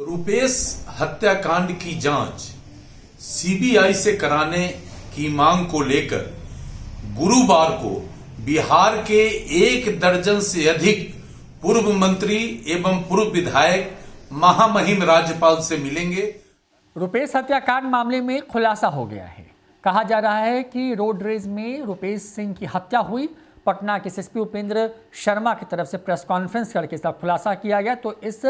रूपेश हत्याकांड की जांच सीबीआई से कराने की मांग को लेकर गुरुवार को बिहार के 1 दर्जन से अधिक पूर्व मंत्री एवं पूर्व विधायक महामहिम राज्यपाल से मिलेंगे। रूपेश हत्याकांड मामले में खुलासा हो गया है। कहा जा रहा है कि रोड रेज में रूपेश सिंह की हत्या हुई। पटना के एसपी उपेंद्र शर्मा की तरफ से प्रेस कॉन्फ्रेंस करके इसका खुलासा किया गया, तो इस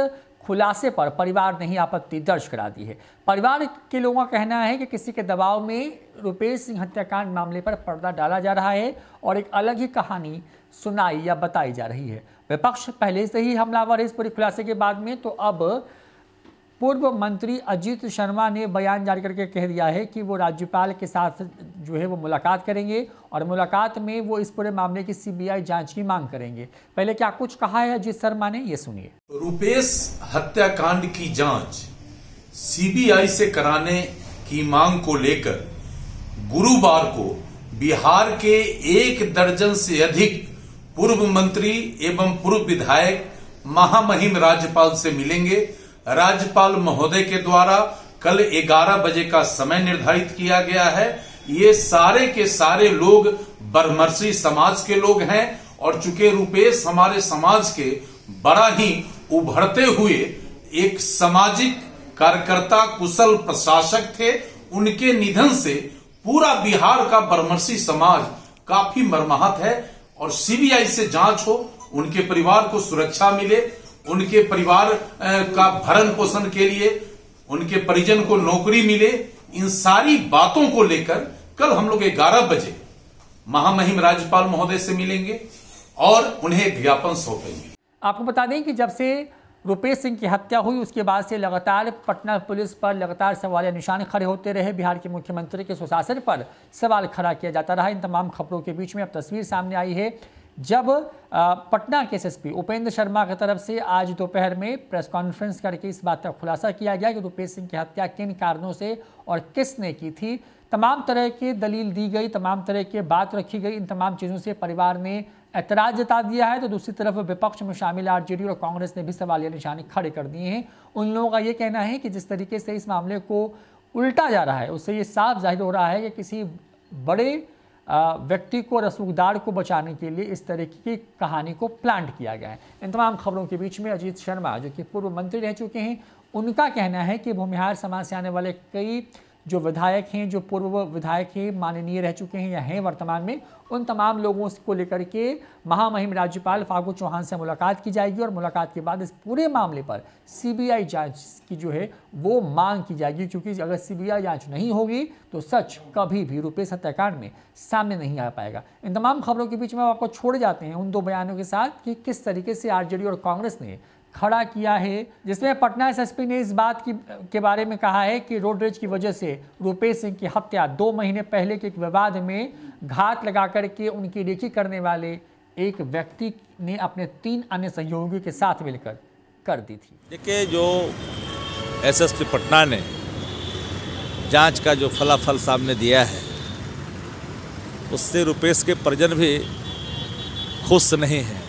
खुलासे पर परिवार ने ही आपत्ति दर्ज करा दी है। परिवार के लोगों का कहना है कि किसी के दबाव में रूपेश सिंह हत्याकांड मामले पर पर्दा डाला जा रहा है और एक अलग ही कहानी सुनाई या बताई जा रही है। विपक्ष पहले से ही हमलावर है इस पूरे खुलासे के बाद में, तो अब पूर्व मंत्री अजीत शर्मा ने बयान जारी करके कह दिया है कि वो राज्यपाल के साथ जो है वो मुलाकात करेंगे और मुलाकात में वो इस पूरे मामले की सीबीआई जांच की मांग करेंगे। पहले क्या कुछ कहा है अजीत शर्मा ने, ये सुनिए। रूपेश हत्याकांड की जांच सीबीआई से कराने की मांग को लेकर गुरुवार को बिहार के 1 दर्जन से अधिक पूर्व मंत्री एवं पूर्व विधायक महामहिम राज्यपाल से मिलेंगे। राज्यपाल महोदय के द्वारा कल 11 बजे का समय निर्धारित किया गया है। ये सारे के सारे लोग बरमसी समाज के लोग हैं और चूंकि रूपेश हमारे समाज के बड़ा ही उभरते हुए एक सामाजिक कार्यकर्ता कुशल प्रशासक थे, उनके निधन से पूरा बिहार का बरमसी समाज काफी मर्माहत है और सीबीआई से जांच हो, उनके परिवार को सुरक्षा मिले, उनके परिवार का भरण पोषण के लिए उनके परिजन को नौकरी मिले। इन सारी बातों को लेकर कल हम लोग 11 बजे महामहिम राज्यपाल महोदय से मिलेंगे और उन्हें ज्ञापन सौंपेंगे। आपको बता दें कि जब से रूपेश सिंह की हत्या हुई उसके बाद से लगातार पटना पुलिस पर लगातार सवाल निशान खड़े होते रहे। बिहार के मुख्यमंत्री के सुशासन पर सवाल खड़ा किया जाता रहा। इन तमाम खबरों के बीच में अब तस्वीर सामने आई है जब पटना के एसपी उपेंद्र शर्मा की तरफ से आज दोपहर में प्रेस कॉन्फ्रेंस करके इस बात का खुलासा किया गया कि रूपेश सिंह की हत्या किन कारणों से और किसने की थी। तमाम तरह की दलील दी गई, तमाम तरह की बात रखी गई। इन तमाम चीज़ों से परिवार ने ऐतराज़ जता दिया है, तो दूसरी तरफ विपक्ष में शामिल आरजेडी और कांग्रेस ने भी सवालिया निशाने खड़े कर दिए हैं। उन लोगों का ये कहना है कि जिस तरीके से इस मामले को उल्टा जा रहा है उससे ये साफ जाहिर हो रहा है कि किसी बड़े व्यक्ति को, रसूखदार को बचाने के लिए इस तरीके की कहानी को प्लांट किया गया है। इन तमाम खबरों के बीच में अजीत शर्मा जो कि पूर्व मंत्री रह चुके हैं, उनका कहना है कि भूमिहार समाज से आने वाले कई जो विधायक हैं, जो पूर्व विधायक हैं, माननीय रह चुके हैं या हैं वर्तमान में, उन तमाम लोगों को लेकर के महामहिम राज्यपाल फागु चौहान से मुलाकात की जाएगी और मुलाकात के बाद इस पूरे मामले पर सीबीआई जांच की जो है वो मांग की जाएगी, क्योंकि अगर सीबीआई जांच नहीं होगी तो सच कभी भी रूपेश हत्याकांड में सामने नहीं आ पाएगा। इन तमाम खबरों के बीच में आपको छोड़ जाते हैं उन दो बयानों के साथ कि किस तरीके से आरजेडी और कांग्रेस ने खड़ा किया है, जिसमें पटना एसएसपी ने इस बात के बारे में कहा है कि रोड रेज की वजह से रूपेश सिंह की हत्या 2 महीने पहले के एक विवाद में घात लगा करके उनकी रेकी करने वाले एक व्यक्ति ने अपने 3 अन्य सहयोगियों के साथ मिलकर कर दी थी। देखिए, जो एसएसपी पटना ने जांच का जो फलाफल सामने दिया है उससे रूपेश के परिजन भी खुश नहीं हैं।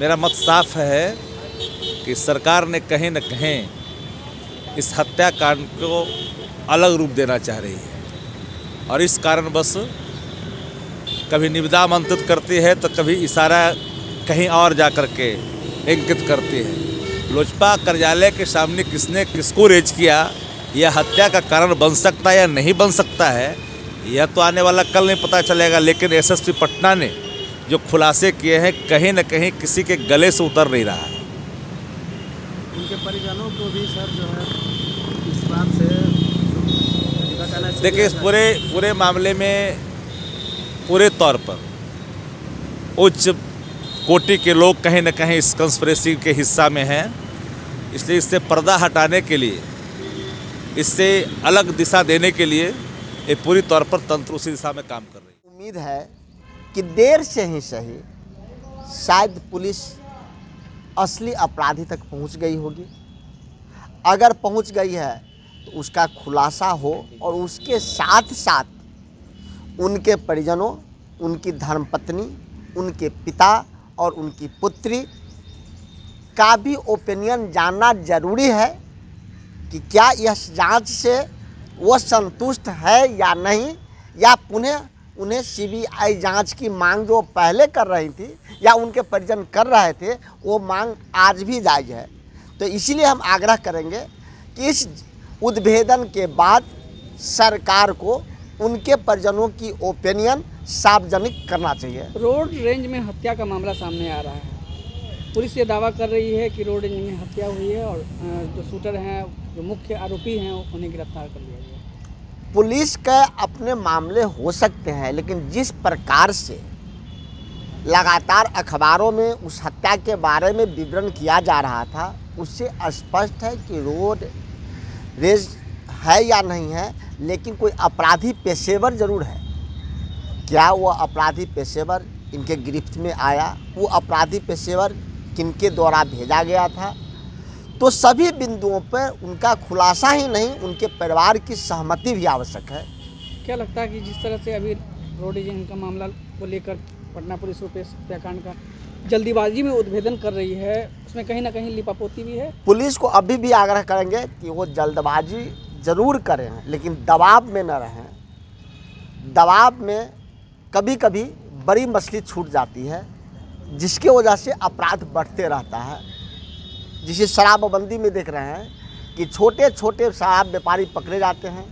मेरा मत साफ है कि सरकार ने कहीं न कहीं इस हत्याकांड को अलग रूप देना चाह रही है और इस कारणवश कभी निविदा आमंत्रित करती है तो कभी इशारा कहीं और जा कर के इंगित करती है। लोजपा कार्यालय के सामने किसने किसको रेज किया, यह हत्या का कारण बन सकता है या नहीं बन सकता है, यह तो आने वाला कल नहीं पता चलेगा, लेकिन एसएसपी पटना ने जो खुलासे किए हैं कहीं न कहीं किसी के गले से उतर नहीं रहा है। उनके परिजनों को भी सर जो है इस बात से देखिए, इस पूरे मामले में पूरे तौर पर उच्च कोटि के लोग कहीं ना कहीं इस कंस्पिरेसी के हिस्सा में हैं, इसलिए इससे पर्दा हटाने के लिए, इससे अलग दिशा देने के लिए ये पूरी तौर पर तंत्र उसी दिशा में काम कर रही है। उम्मीद है कि देर से ही सही शायद पुलिस असली अपराधी तक पहुंच गई होगी। अगर पहुंच गई है तो उसका खुलासा हो और उसके साथ साथ उनके परिजनों, उनकी धर्मपत्नी, उनके पिता और उनकी पुत्री का भी ओपिनियन जानना जरूरी है कि क्या यह जांच से वो संतुष्ट है या नहीं, या पुनः उन्हें सीबीआई जांच की मांग जो पहले कर रही थी या उनके परिजन कर रहे थे वो मांग आज भी जायज है। तो इसीलिए हम आग्रह करेंगे कि इस उद्भेदन के बाद सरकार को उनके परिजनों की ओपिनियन सार्वजनिक करना चाहिए। रोड रेंज में हत्या का मामला सामने आ रहा है, पुलिस ये दावा कर रही है कि रोड रेंज में हत्या हुई है और जो शूटर हैं, जो मुख्य आरोपी हैं, उन्हें गिरफ्तार कर लिया गया। पुलिस के अपने मामले हो सकते हैं, लेकिन जिस प्रकार से लगातार अखबारों में उस हत्या के बारे में विवरण किया जा रहा था उससे स्पष्ट है कि रोड रेज है या नहीं है, लेकिन कोई अपराधी पेशेवर ज़रूर है। क्या वो अपराधी पेशेवर इनके गिरफ्त में आया, वो अपराधी पेशेवर किनके द्वारा भेजा गया था, तो सभी बिंदुओं पर उनका खुलासा ही नहीं, उनके परिवार की सहमति भी आवश्यक है। क्या लगता है कि जिस तरह से अभी रोड रेज का मामला को लेकर पटना पुलिस रूपेश हत्याकांड का जल्दीबाजी में उद्भेदन कर रही है, उसमें कहीं ना कहीं लिपापोती भी है? पुलिस को अभी भी आग्रह करेंगे कि वो जल्दबाजी ज़रूर करें, लेकिन दबाव में न रहें। दबाव में कभी कभी बड़ी मछली छूट जाती है, जिसके वजह से अपराध बढ़ते रहता है। जिसे शराबबंदी में देख रहे हैं कि छोटे छोटे शराब व्यापारी पकड़े जाते हैं,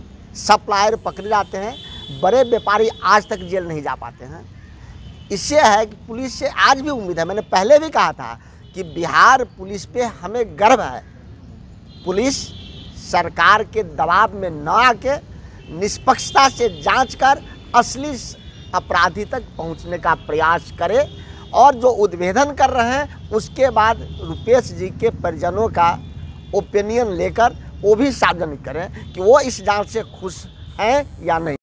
सप्लायर पकड़े जाते हैं, बड़े व्यापारी आज तक जेल नहीं जा पाते हैं। इससे है कि पुलिस से आज भी उम्मीद है, मैंने पहले भी कहा था कि बिहार पुलिस पे हमें गर्व है। पुलिस सरकार के दबाव में न आके निष्पक्षता से जांच कर असली अपराधी तक पहुंचने का प्रयास करे, और जो उद्भेदन कर रहे हैं उसके बाद रूपेश जी के परिजनों का ओपिनियन लेकर वो भी सार्वजनिक करें कि वो इस जांच से खुश हैं या नहीं।